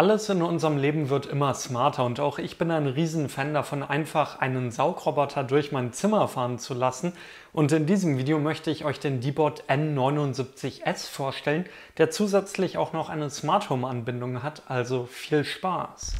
Alles in unserem Leben wird immer smarter und auch ich bin ein Riesenfan davon, einfach einen Saugroboter durch mein Zimmer fahren zu lassen. Und in diesem Video möchte ich euch den DEEBOT N79S vorstellen, der zusätzlich auch noch eine Smart Home Anbindung hat, also viel Spaß!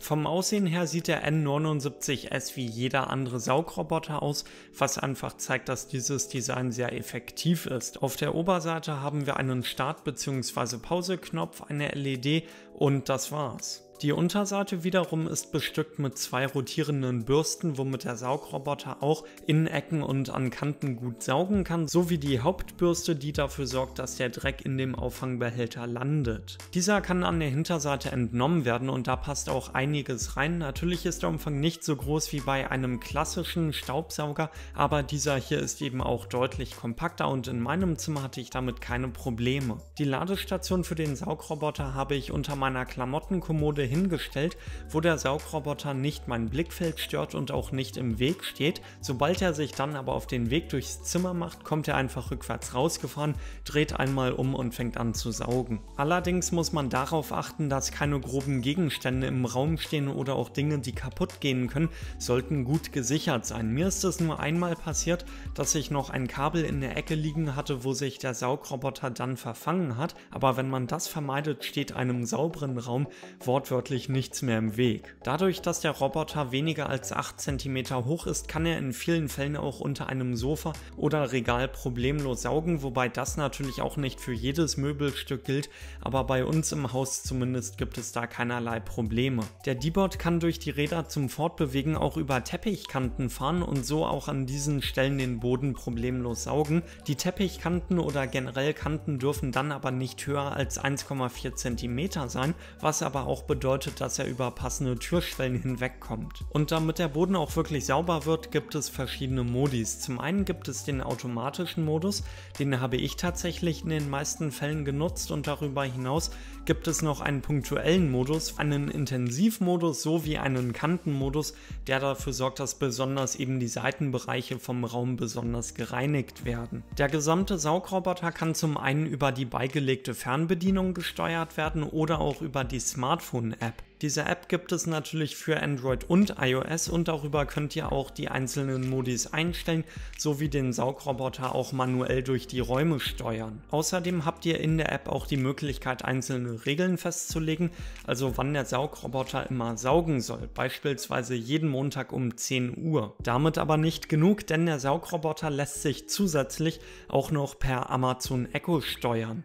Vom Aussehen her sieht der N79S wie jeder andere Saugroboter aus, was einfach zeigt, dass dieses Design sehr effektiv ist. Auf der Oberseite haben wir einen Start- bzw. Pause-Knopf, eine LED und das war's. Die Unterseite wiederum ist bestückt mit zwei rotierenden Bürsten, womit der Saugroboter auch in Ecken und an Kanten gut saugen kann, sowie die Hauptbürste, die dafür sorgt, dass der Dreck in dem Auffangbehälter landet. Dieser kann an der Hinterseite entnommen werden und da passt auch einiges rein. Natürlich ist der Umfang nicht so groß wie bei einem klassischen Staubsauger, aber dieser hier ist eben auch deutlich kompakter und in meinem Zimmer hatte ich damit keine Probleme. Die Ladestation für den Saugroboter habe ich unter meiner Klamottenkommode hingestellt, wo der Saugroboter nicht mein Blickfeld stört und auch nicht im Weg steht. Sobald er sich dann aber auf den Weg durchs Zimmer macht, kommt er einfach rückwärts rausgefahren, dreht einmal um und fängt an zu saugen. Allerdings muss man darauf achten, dass keine groben Gegenstände im Raum stehen oder auch Dinge, die kaputt gehen können, sollten gut gesichert sein. Mir ist es nur einmal passiert, dass ich noch ein Kabel in der Ecke liegen hatte, wo sich der Saugroboter dann verfangen hat, aber wenn man das vermeidet, steht einem sauberen Raum wortwörtlich nichts mehr im Weg. Dadurch, dass der Roboter weniger als 8 cm hoch ist, kann er in vielen Fällen auch unter einem Sofa oder Regal problemlos saugen, wobei das natürlich auch nicht für jedes Möbelstück gilt, aber bei uns im Haus zumindest gibt es da keinerlei Probleme. Der DEEBOT kann durch die Räder zum Fortbewegen auch über Teppichkanten fahren und so auch an diesen Stellen den Boden problemlos saugen. Die Teppichkanten oder generell Kanten dürfen dann aber nicht höher als 1,4 cm sein, was aber auch bedeutet, dass er über passende Türschwellen hinwegkommt. Und damit der Boden auch wirklich sauber wird, gibt es verschiedene Modis. Zum einen gibt es den automatischen Modus, den habe ich tatsächlich in den meisten Fällen genutzt und darüber hinaus gibt es noch einen punktuellen Modus, einen Intensivmodus sowie einen Kantenmodus, der dafür sorgt, dass besonders eben die Seitenbereiche vom Raum besonders gereinigt werden. Der gesamte Saugroboter kann zum einen über die beigelegte Fernbedienung gesteuert werden oder auch über die Smartphone-App. Diese App gibt es natürlich für Android und iOS und darüber könnt ihr auch die einzelnen Modis einstellen, sowie den Saugroboter auch manuell durch die Räume steuern. Außerdem habt ihr in der App auch die Möglichkeit, einzelne Regeln festzulegen, also wann der Saugroboter immer saugen soll, beispielsweise jeden Montag um 10 Uhr. Damit aber nicht genug, denn der Saugroboter lässt sich zusätzlich auch noch per Amazon Echo steuern.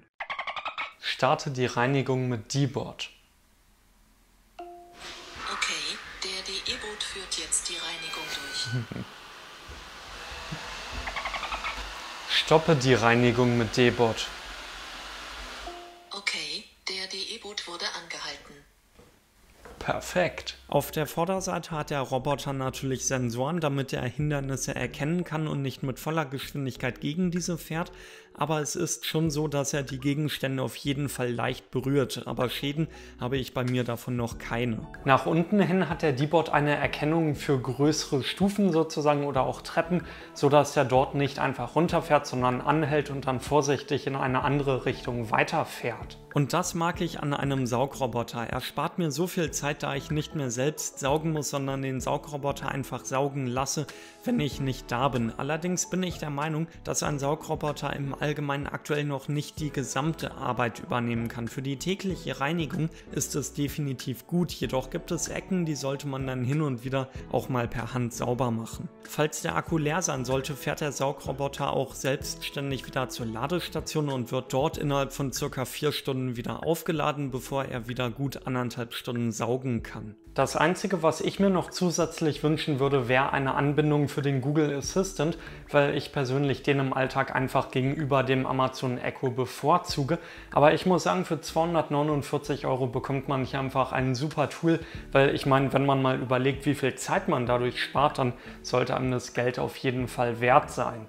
Starte die Reinigung mit DEEBOT. DEEBOT führt jetzt die Reinigung durch. Stoppe die Reinigung mit DEEBOT. Okay, der DEEBOT wurde angehalten. Perfekt. Auf der Vorderseite hat der Roboter natürlich Sensoren, damit er Hindernisse erkennen kann und nicht mit voller Geschwindigkeit gegen diese fährt. Aber es ist schon so, dass er die Gegenstände auf jeden Fall leicht berührt. Aber Schäden habe ich bei mir davon noch keine. Nach unten hin hat der DEEBOT eine Erkennung für größere Stufen sozusagen oder auch Treppen, sodass er dort nicht einfach runterfährt, sondern anhält und dann vorsichtig in eine andere Richtung weiterfährt. Und das mag ich an einem Saugroboter. Er spart mir so viel Zeit, da ich nicht mehr selbst saugen muss, sondern den Saugroboter einfach saugen lasse, wenn ich nicht da bin. Allerdings bin ich der Meinung, dass ein Saugroboter im Allgemeinen aktuell noch nicht die gesamte Arbeit übernehmen kann. Für die tägliche Reinigung ist es definitiv gut, jedoch gibt es Ecken, die sollte man dann hin und wieder auch mal per Hand sauber machen. Falls der Akku leer sein sollte, fährt der Saugroboter auch selbstständig wieder zur Ladestation und wird dort innerhalb von ca. 4 Stunden wieder aufgeladen, bevor er wieder gut 1,5 Stunden saugen kann. Das Einzige, was ich mir noch zusätzlich wünschen würde, wäre eine Anbindung für den Google Assistant, weil ich persönlich den im Alltag einfach gegenüber dem Amazon Echo bevorzuge. Aber ich muss sagen, für 249 € bekommt man hier einfach ein super Tool, weil ich meine, wenn man mal überlegt, wie viel Zeit man dadurch spart, dann sollte einem das Geld auf jeden Fall wert sein.